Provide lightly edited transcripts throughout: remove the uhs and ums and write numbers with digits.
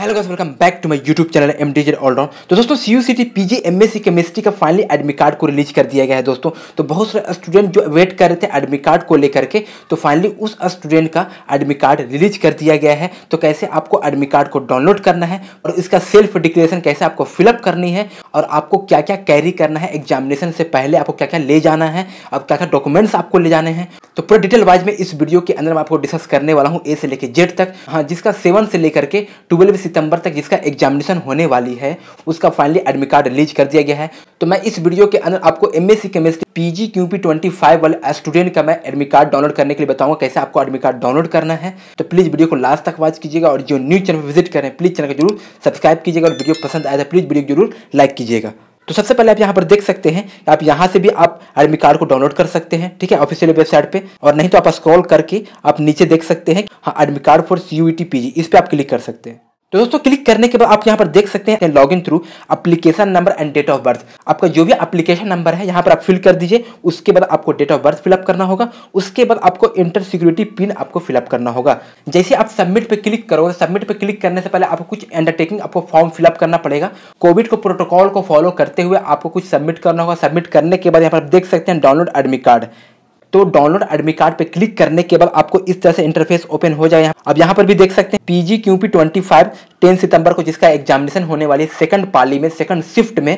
Hello guys, welcome back to my YouTube channel M DJ all round. तो दोस्तों CUET PG MSc chemistry का finally admit card को release कर दिया गया है दोस्तों। तो बहुत सारे स्टूडेंट जो वेट कर रहे थे एडमिट कार्ड को लेकर के, तो फाइनली उस स्टूडेंट का एडमिट कार्ड रिलीज कर दिया गया है। तो कैसे आपको एडमिट कार्ड को डाउनलोड करना है और इसका सेल्फ डिक्लेरेशन कैसे आपको फिलअप करनी है और आपको क्या क्या कैरी करना है, एग्जामिनेशन से पहले आपको क्या क्या ले जाना है, अब क्या क्या डॉक्यूमेंट्स आपको ले जाने हैं, तो पूरा डिटेल वाइज में इस वीडियो के अंदर मैं आपको डिस्कस करने वाला हूँ, ए से लेकर जेड तक। हाँ, जिसका 7 से लेकर के 12 सितंबर तक जिसका एग्जामिनेशन होने वाली है, उसका फाइनली एडमिट कार्ड रिलीज कर दिया गया है। तो मैं इस वीडियो के अंदर आपको MSc केमिस्ट्री PG CUET 25 वाले स्टूडेंट का मैं एडमिट कार्ड डाउनलोड करने के लिए बताऊंगा, कैसे आपको एडमिट कार्ड डाउनलोड करना है। तो प्लीज वीडियो को लास्ट तक वॉच कीजिएगा और जो न्यू चैनल विजिट करें प्लीज चैनल को जरूर सब्सक्राइब कीजिएगा और वीडियो पसंद आया तो प्लीज वीडियो जरूर लाइक कीजिएगा। तो सबसे पहले आप यहाँ पर देख सकते हैं, आप यहाँ से भी आप एडमिट कार्ड को डाउनलोड कर सकते हैं, ठीक है, ऑफिशियल वेबसाइट पे, और नहीं तो आप स्क्रॉल करके आप नीचे देख सकते हैं, हाँ, admit card for CUET PG, इस पे आप क्लिक कर सकते हैं। तो दोस्तों क्लिक करने के बाद आप यहाँ पर देख सकते हैं log in through application number and date of birth. आपका जो भी एप्लीकेशन नंबर है यहाँ पर आप फिल कर दीजिए। उसके बाद आपको डेट ऑफ बर्थ फिलअप करना होगा। उसके बाद आपको इंटर सिक्योरिटी पिन आपको फिलअप करना होगा। जैसे आप सबमिट पे क्लिक करोगे, सबमिट पे क्लिक करने से पहले आपको कुछ अंडरटेकिंग आपको फॉर्म फिलअप करना पड़ेगा। कोविड को प्रोटोकॉल को फॉलो करते हुए आपको कुछ सबमिट करना होगा। सबमिट करने के बाद यहाँ पर आप देख सकते हैं डाउनलोड एडमिट कार्ड। तो डाउनलोड एडमिट कार्ड पे क्लिक करने के बाद आपको इस तरह से इंटरफेस ओपन हो जाएगा। अब यहाँ पर भी देख सकते हैं PG CUET 25 10 सितंबर को जिसका एग्जामिनेशन होने वाली है, सेकंड पाली में, सेकंड शिफ्ट में।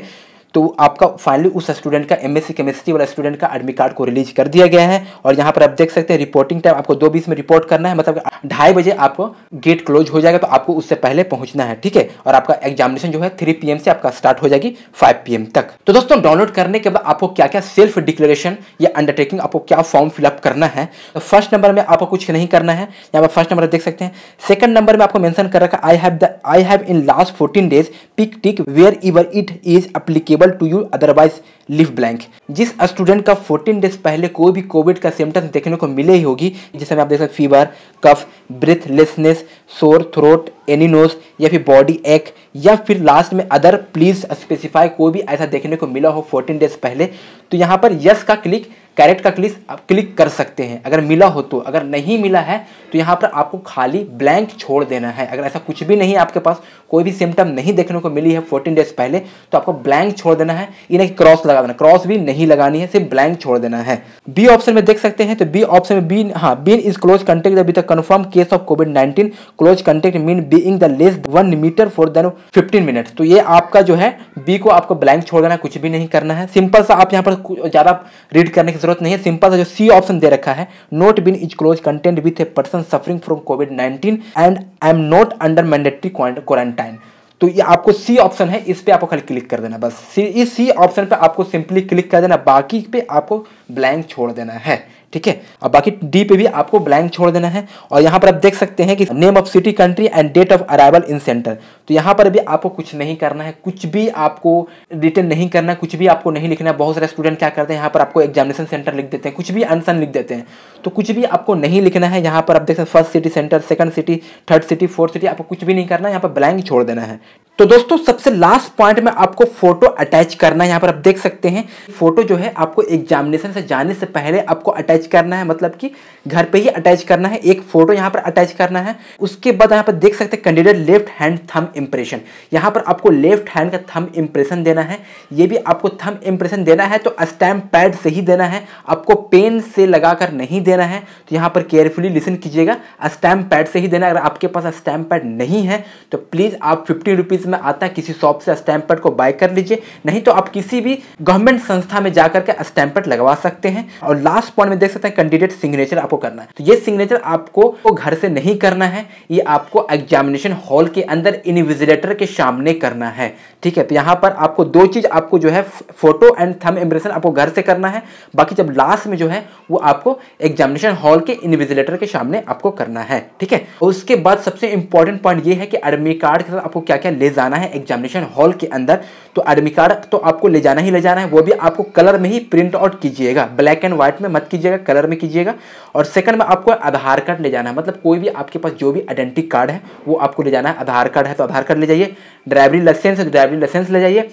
तो आपका फाइनली उस स्टूडेंट का MSc केमिस्ट्री वाला स्टूडेंट का एडमिट कार्ड को रिलीज कर दिया गया है। और यहाँ पर आप देख सकते हैं रिपोर्टिंग टाइम आपको 2:20 में रिपोर्ट करना है, मतलब 2:30 बजे आपको गेट क्लोज हो जाएगा, तो आपको उससे पहले पहुंचना है, ठीक है। और आपका एग्जामिनेशन जो है 3 PM से आपका स्टार्ट हो जाएगी 5 PM तक। तो दोस्तों डाउनलोड करने के बाद आपको क्या क्या सेल्फ डिक्लेरेशन या अंडरटेकिंग आपको क्या फॉर्म फिलअप करना है। तो फर्स्ट नंबर में आपको कुछ नहीं करना है, यहाँ पर फर्स्ट नंबर देख सकते हैं। सेकंड नंबर में आपको मेंशन कर रखा I have in last 14 days pick tick wherever it is applicable to you otherwise leave blank. जिस स्टूडेंट का 14 डेज पहले कोई भी कोविड का सिम्टम्स देखने को मिले ही होगी, जिसमें आप देख सकते हैं fever, cough, breathlessness, sore throat, any nose या फिर बॉडी एक, या फिर लास्ट में अदर, प्लीज स्पेसिफाई, कोई भी ऐसा देखने को मिला हो 14 डेज पहले, तो यहाँ पर यस का क्लिक, कैरेट का क्लिक आप क्लिक कर सकते हैं अगर मिला हो तो। अगर नहीं मिला है तो यहाँ पर आपको खाली ब्लैंक छोड़ देना है। अगर ऐसा कुछ भी नहीं है आपके पास, कोई भी सिम्टम नहीं देखने को मिली है 14 डेज पहले, तो आपको ब्लैंक छोड़ देना है। ये नहीं क्रॉस लगा देना, क्रॉस भी नहीं लगानी है, सिर्फ ब्लैंक छोड़ देना है। बी ऑप्शन में देख सकते हैं, तो बी ऑप्शन में बीन, हाँ, बीन इज क्लोज कंटेक्ट अभी तक कन्फर्म केस ऑफ कोविड-19। Close contact mean being the less 1 metre for then 15 minutes. तो ये आपका जो है बी को आपको ब्लैंक छोड़ देना है, कुछ भी नहीं करना है। सिंपल सा आप यहाँ पर ज़्यादा रीड करने जरूरत नहीं है, सिंपल सा जो सी ऑप्शन दे रखा है, note been is close content with a person suffering from कोविड-19 and I am not under mandatory quarantine. तो ये आपको सी ऑप्शन है, इस पे आपको खाली क्लिक कर देना, बस इस सी ऑप्शन पे आपको सिंपली क्लिक कर देना, बाकी पे आपको ब्लैंक छोड़ देना है, ठीक है। और बाकी डी पे भी आपको ब्लैंक छोड़ देना है। और यहाँ पर आप देख सकते हैं कि name of city country and date of arrival in centre, तो यहाँ पर भी आपको कुछ नहीं करना है, कुछ भी आपको रिटर्न नहीं करना, कुछ भी आपको नहीं लिखना है। बहुत सारे स्टूडेंट क्या करते हैं, यहाँ पर आपको एग्जामिनेशन सेंटर लिख देते हैं, कुछ भी अनसन लिख देते हैं, तो कुछ भी आपको नहीं लिखना है। यहाँ पर आप देख सकते हैं first city centre, second city, third city, fourth city, आपको कुछ भी नहीं करना है, यहाँ पर ब्लैंक छोड़ देना है। तो दोस्तों सबसे लास्ट पॉइंट में आपको फोटो अटैच करना है। यहाँ पर आप देख सकते हैं फोटो जो है आपको एग्जामिनेशन से जाने से पहले आपको अटैच करना है, मतलब कि घर पे ही अटैच करना है, एक फोटो यहाँ पर अटैच करना है। उसके बाद यहाँ पर देख सकते हैं candidate left hand thumb impression, यहाँ पर आपको लेफ्ट हैंड का थंब इम्प्रेशन देना है। ये भी आपको थंब इम्प्रेशन देना है तो स्टैम्प पैड से ही देना है, आपको पेन से लगा कर नहीं देना है। तो यहाँ पर केयरफुली लिसन कीजिएगा, स्टैम्प पैड से ही देना। अगर आपके पास स्टैम्प पैड नहीं है तो प्लीज़ आप 50 रुपीज़ में आता किसी शॉप से स्टैम्प पैड को बाय कर लीजिए, नहीं तो आप किसी भी गवर्नमेंट संस्था में जाकर के स्टैम्प पैड लगवा सकते हैं। और लास्ट पॉइंट में देख सकते हैं कैंडिडेट सिग्नेचर आपको करना है। तो ये सिग्नेचर आपको घर से नहीं करना है, ये आपको एग्जामिनेशन हॉल के अंदर इन्विजिलेटर के सामने करना है, ठीक है। तो यहाँ पर आपको दो चीज आपको जो है फोटो एंड थंब इम्प्रेशन आपको घर से करना है, बाकी जब लास्ट में जो है वो आपको एग्जामिनेशन हॉल के इन्विजिलेटर के सामने आपको करना है, ठीक है। उसके बाद सबसे इंपॉर्टेंट पॉइंट ये है कि एडमिट कार्ड के साथ आपको क्या क्या ले जाना है एग्जामिनेशन हॉल के अंदर, तो एडमिट कार्ड तो आपको ले जाना ही ले जाना है, वो भी आपको कलर में ही प्रिंट आउट कीजिएगा, ब्लैक एंड व्हाइट में मत कीजिएगा, कलर में कीजिएगा। और सेकंड में आपको आधार कार्ड ले जाना है, मतलब कोई भी आपके पास जो भी आइडेंटिटी कार्ड है वो आपको ले जाना है। आधार कार्ड है तो आधार कार्ड ले जाइए, ड्राइवरी लाइसेंस है तो ड्राइवरी लाइसेंस ले जाइए,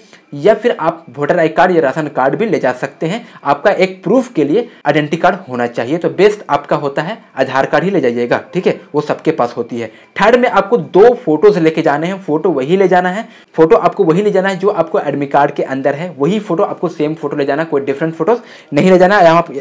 या फिर आप वोटर आई कार्ड या राशन कार्ड भी ले जा सकते हैं। आपका एक प्रूफ के लिए आइडेंटिटी कार्ड होना चाहिए, तो बेस्ट आपका होता है आधार कार्ड ही ले जाइएगा, ठीक है, वो सबके पास होती है। थर्ड में आपको 2 फोटोज लेके जाने हैं, फोटो वही ले जाना है, फोटो आपको वही ले जाना है जो आपको एडमिट कार्ड के अंदर है, वही फोटो आपको सेम फोटो ले जाना, कोई डिफरेंट फोटोज नहीं ले जाना।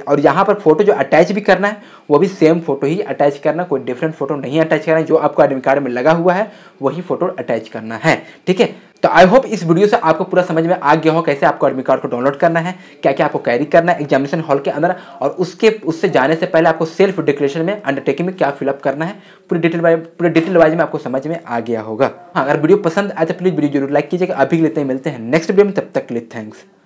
और यहाँ पर फोटो जो अटैच भी करना है वो भी सेम फोटो ही अटैच करना, कोई डिफरेंट फोटो नहीं अटैच करना, जो आपको एडमिट कार्ड में लगा हुआ है वही फोटो अटैच करना है, ठीक है। तो आई होप इस वीडियो से आपको पूरा समझ में आ गया हो कैसे आपको एडमिट कार्ड को डाउनलोड करना है, क्या क्या आपको कैरी करना है एग्जामिनेशन हॉल के अंदर, और उससे जाने से पहले आपको सेल्फ डिक्लेरेशन में, अंडरटेकिंग में क्या फिलअप करना है, पूरी डिटेल वाइज में आपको समझ में आ गया होगा। हाँ, अगर वीडियो पसंद आए तो प्लीज़ वीडियो जरूर लाइक कीजिएगा। अभी लेते हैं, मिलते हैं नेक्स्ट वीडियो में, तब तक के लिए थैंक्स।